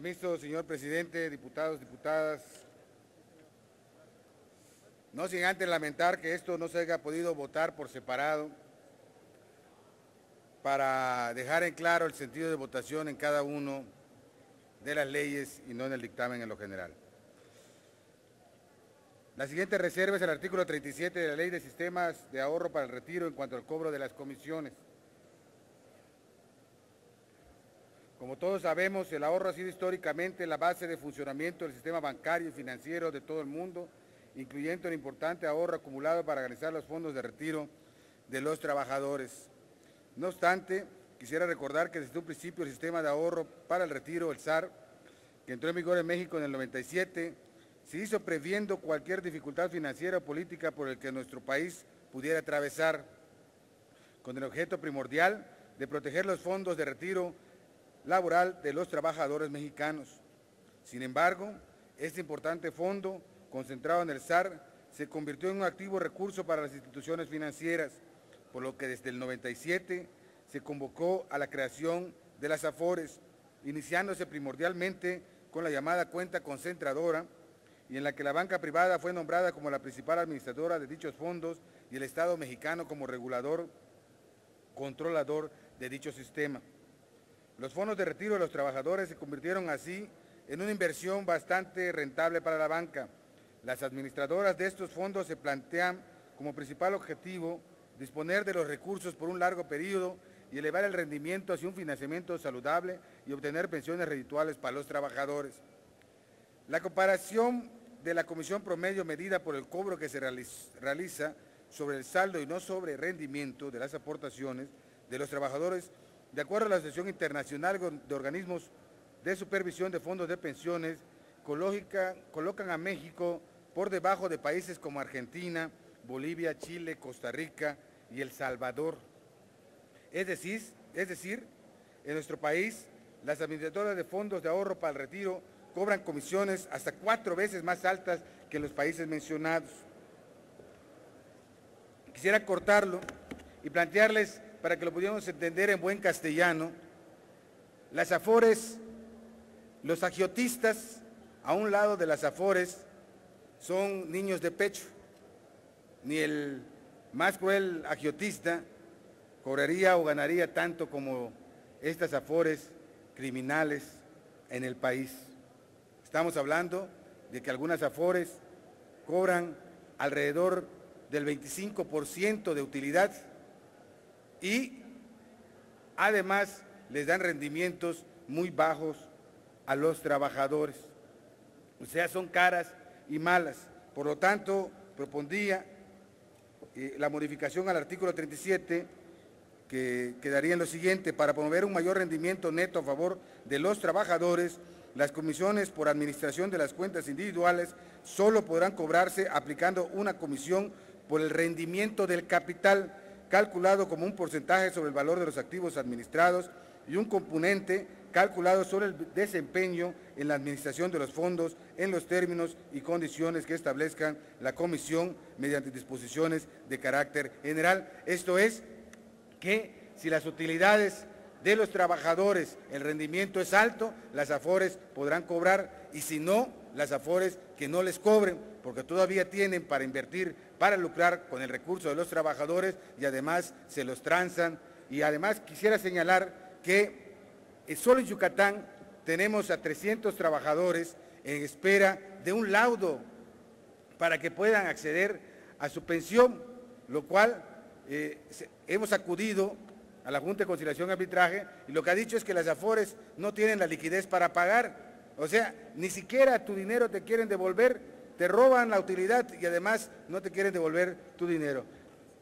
permiso, señor presidente, diputados, diputadas. No sin antes lamentar que esto no se haya podido votar por separado para dejar en claro el sentido de votación en cada uno de las leyes y no en el dictamen en lo general. La siguiente reserva es el artículo 37 de la Ley de Sistemas de Ahorro para el Retiro en cuanto al cobro de las comisiones. Como todos sabemos, el ahorro ha sido históricamente la base de funcionamiento del sistema bancario y financiero de todo el mundo, incluyendo el importante ahorro acumulado para garantizar los fondos de retiro de los trabajadores. No obstante, quisiera recordar que desde un principio el sistema de ahorro para el retiro, el SAR, que entró en vigor en México en el 97, se hizo previendo cualquier dificultad financiera o política por el que nuestro país pudiera atravesar, con el objeto primordial de proteger los fondos de retiro laboral de los trabajadores mexicanos. Sin embargo, este importante fondo, concentrado en el SAR, se convirtió en un activo recurso para las instituciones financieras, por lo que desde el 97 se convocó a la creación de las AFORES, iniciándose primordialmente con la llamada cuenta concentradora, y en la que la banca privada fue nombrada como la principal administradora de dichos fondos y el Estado mexicano como regulador, controlador de dicho sistema. Los fondos de retiro de los trabajadores se convirtieron así en una inversión bastante rentable para la banca. Las administradoras de estos fondos se plantean como principal objetivo disponer de los recursos por un largo periodo y elevar el rendimiento hacia un financiamiento saludable y obtener pensiones redituales para los trabajadores. La comparación de la comisión promedio medida por el cobro que se realiza sobre el saldo y no sobre el rendimiento de las aportaciones de los trabajadores, de acuerdo a la Asociación Internacional de Organismos de Supervisión de Fondos de Pensiones, colocan a México por debajo de países como Argentina, Bolivia, Chile, Costa Rica y El Salvador. Es decir, en nuestro país, las administradoras de fondos de ahorro para el retiro cobran comisiones hasta 4 veces más altas que en los países mencionados. Quisiera cortarlo y plantearles, para que lo pudiéramos entender en buen castellano, las AFORES, los agiotistas a un lado de las AFORES son niños de pecho. Ni el más cruel agiotista cobraría o ganaría tanto como estas AFORES criminales en el país. Estamos hablando de que algunas AFORES cobran alrededor del 25% de utilidad y además les dan rendimientos muy bajos a los trabajadores. O sea, son caras y malas. Por lo tanto, propondría la modificación al artículo 37, que quedaría en lo siguiente: para promover un mayor rendimiento neto a favor de los trabajadores, las comisiones por administración de las cuentas individuales solo podrán cobrarse aplicando una comisión por el rendimiento del capital, calculado como un porcentaje sobre el valor de los activos administrados y un componente calculado sobre el desempeño en la administración de los fondos en los términos y condiciones que establezcan la comisión mediante disposiciones de carácter general. Esto es que si las utilidades de los trabajadores, el rendimiento es alto, las AFORES podrán cobrar, y si no, las AFORES que no les cobren, porque todavía tienen para invertir, para lucrar con el recurso de los trabajadores, y además se los transan. Y además quisiera señalar que solo en Yucatán tenemos a 300 trabajadores en espera de un laudo para que puedan acceder a su pensión, lo cual hemos acudido a la Junta de Conciliación y Arbitraje, y lo que ha dicho es que las AFORES no tienen la liquidez para pagar. O sea, ni siquiera tu dinero te quieren devolver, te roban la utilidad y además no te quieren devolver tu dinero.